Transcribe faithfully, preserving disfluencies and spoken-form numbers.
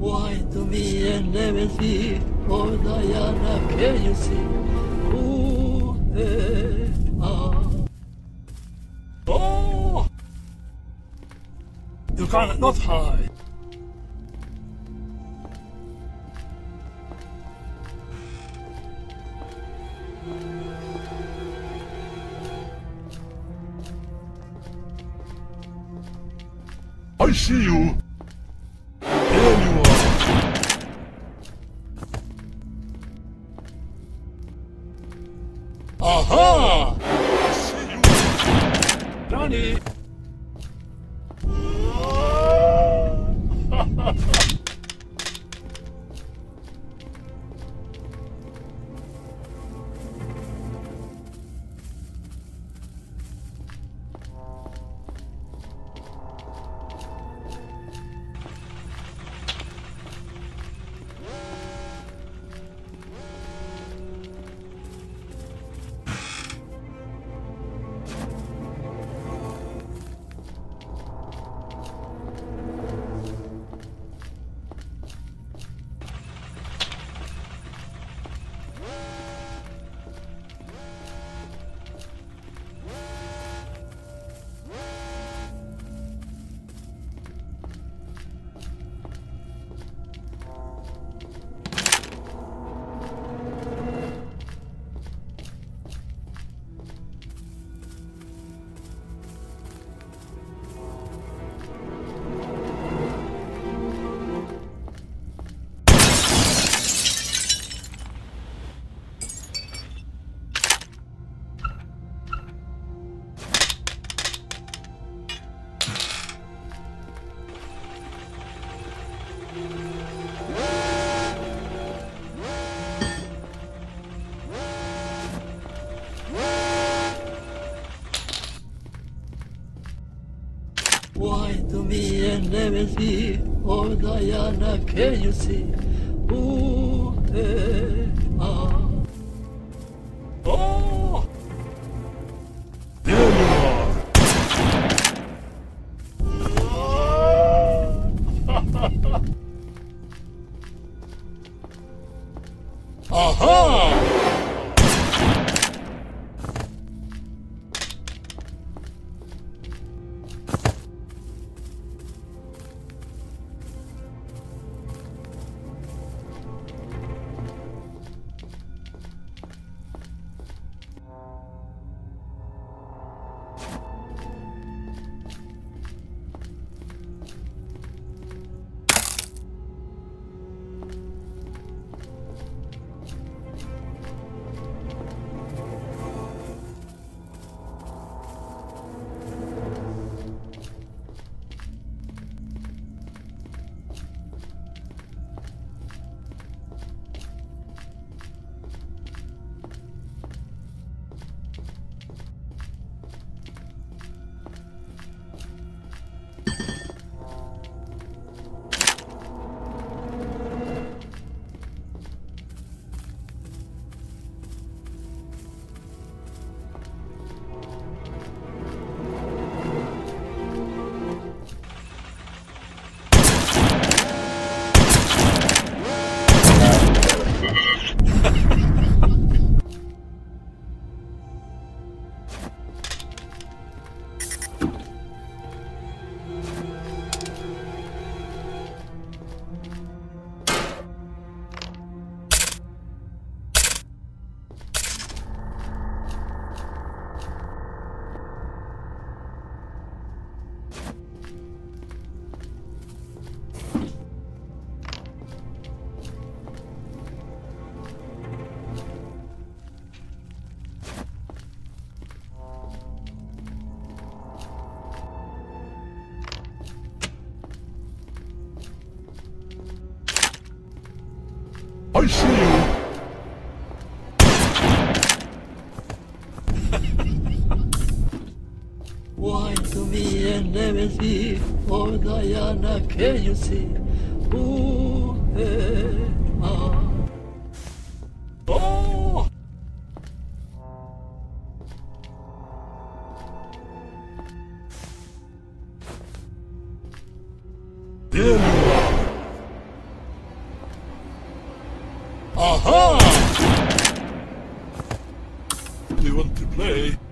Why to me and never see, for Diana, can you see who they are? Oh! You cannot hide. I see you. There you are. Aha! I see you. Danny. Why to me and never see, oh Diana, can you see who they are? Oh! There you are! Aha! I see you. Why to me and never see, oh Diana, can you see who they are? Oh! There you are. Aha! We want to play.